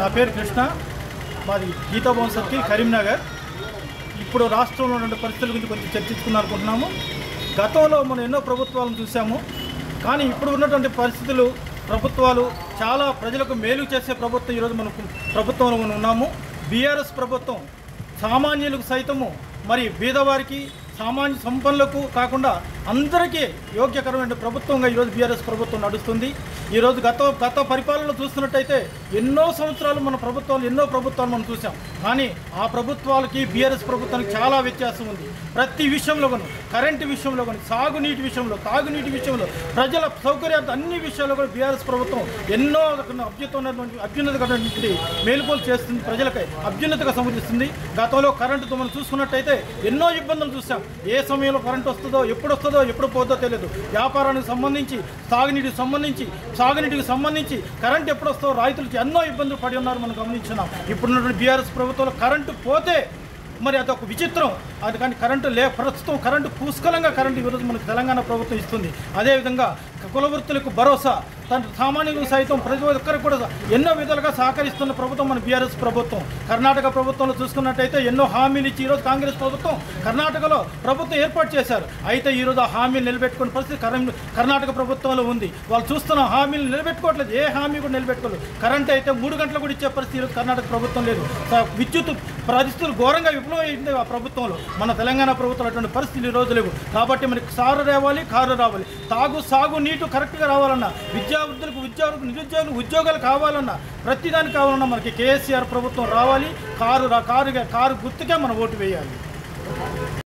నా పేరు కృష్ణ మాది గీతా భవన్ సర్కిల్ కరీంనగర్ ఇప్పుడు రాష్ట్రంలో ఉన్న పరిస్థితుల గురించి కొంచెం చర్చించుకుందాం అనుకుంటున్నాము గతంలో మనం ఎన్నో ప్రభుత్వాలను చూసాము కానీ ఇప్పుడు ఉన్నటువంటి పరిస్థితులు ప్రభుత్వాలు చాలా ప్రజలకు మేలు చేసే ప్రభుత్వం ఈ రోజు మనం ప్రభుత్వంలో మనం ఉన్నాము బీఆర్ఎస్ ప్రభుత్వం సామాన్యులకు సైతము మరి బీదవారికి సామాన్య సంపన్నులకు కాకుండా అందరికీ యోగ్యకరమైన ప్రభుత్వంగా ఈరోజు బీఆర్ఎస్ ప్రభుత్వం నడుస్తుంది ఈరోజు గత పరిపాలనలో చూస్తున్నట్టయితే ఎన్నో సంవత్సరాలు మన ప్రభుత్వాలు ఎన్నో ప్రభుత్వాలు మనం చూసాం కానీ ఆ ప్రభుత్వాలకి బీఆర్ఎస్ ప్రభుత్వానికి చాలా వ్యత్యాసం ఉంది ప్రతి విషయంలో కూడా కరెంటు విషయంలో కానీ సాగునీటి విషయంలో తాగునీటి విషయంలో ప్రజల సౌకర్యార్థం అన్ని విషయాల్లో కూడా బీఆర్ఎస్ ప్రభుత్వం ఎన్నో అభ్యున్నతమైనటువంటి మేలుకోలు చేస్తుంది ప్రజలకై అభ్యున్నతగా సంబంధిస్తుంది గతంలో కరెంటుతో మనం చూసుకున్నట్టయితే ఎన్నో ఇబ్బందులు చూసాం ఏ సమయంలో కరెంటు వస్తుందో ఎప్పుడు వస్తుందో ఎప్పుడు పోతుందో తెలియదు వ్యాపారానికి సంబంధించి సాగునీటికి సంబంధించి కరెంటు ఎప్పుడు వస్తుందో రైతులకి ఎన్నో ఇబ్బందులు పడి ఉన్నారు మనం గమనించున్నాం ఇప్పుడున్నటువంటి బీఆర్ఎస్ ప్రభుత్వంలో కరెంటు పోతే మరి అదొక విచిత్రం అది కానీ కరెంటు ప్రస్తుతం కరెంటు పుష్కలంగా కరెంటు ఈరోజు మనకు తెలంగాణ ప్రభుత్వం ఇస్తుంది అదేవిధంగా కులవృత్తులకు భరోసా సామాన్యులు సైతం ప్రతి ఒక్కరికి కూడా ఎన్నో విధాలుగా సహకరిస్తున్న ప్రభుత్వం మన బీఆర్ఎస్ ప్రభుత్వం కర్ణాటక ప్రభుత్వంలో చూసుకున్నట్టయితే ఎన్నో హామీలు ఇచ్చి ఈరోజు కాంగ్రెస్ ప్రభుత్వం కర్ణాటకలో ప్రభుత్వం ఏర్పాటు చేశారు అయితే ఈరోజు ఆ హామీలు నిలబెట్టుకునే పరిస్థితి కర్ణాటక ప్రభుత్వంలో ఉంది వాళ్ళు చూస్తున్న హామీలు నిలబెట్టుకోవట్లేదు ఏ హామీ కూడా నిలబెట్టుకోలేదు కరెంట్ అయితే 3 గంటలు కూడా ఇచ్చే పరిస్థితి ఈరోజు కర్ణాటక ప్రభుత్వం లేదు విద్యుత్ పరిస్థితులు ఘోరంగా విఫలమైంది ఆ ప్రభుత్వంలో మన తెలంగాణ ప్రభుత్వం అటువంటి పరిస్థితులు ఈ రోజు లేవు కాబట్టి మనకి కారు రావాలి సాగు నీటు కరెక్ట్గా రావాలన్నా విద్యార్థులకు నిరుద్యోగులకు ఉద్యోగాలు కావాలన్నా ప్రతిదానికి కావాలన్నా మనకి కేసీఆర్ ప్రభుత్వం రావాలి కారు గుర్తుకే మనం ఓటు వేయాలి